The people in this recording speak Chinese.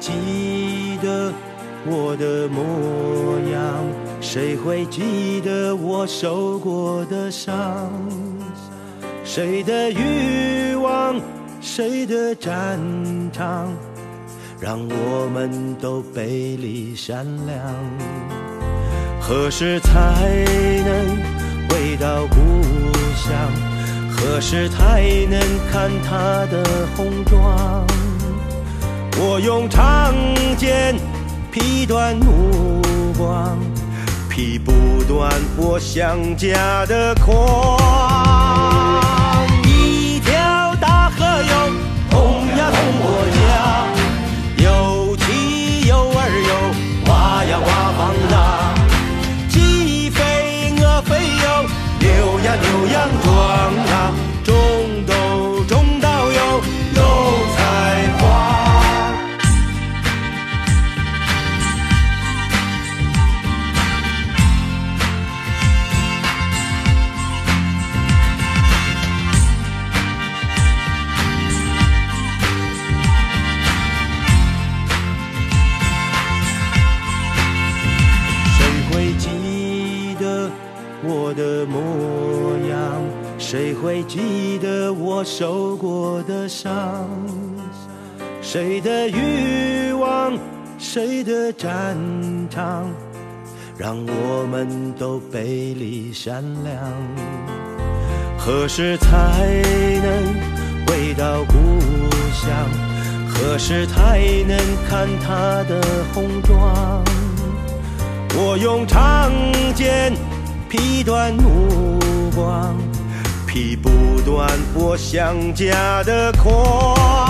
记得我的模样？谁会记得我受过的伤？谁的欲望，谁的战场，让我们都背离善良。何时才能回到故乡？ 何时才能看他的红妆？我用长剑劈断目光，劈不断我想家的狂。一条大河哟，通呀通我家，有妻有儿哟，娃呀娃放大，鸡飞鹅飞哟，牛呀牛羊壮。 谁会记得我受过的伤？谁的欲望，谁的战场，让我们都背离善良。何时才能回到故乡？何时才能看他的红妆？我用长剑劈断目光。 劈不断我想家的狂。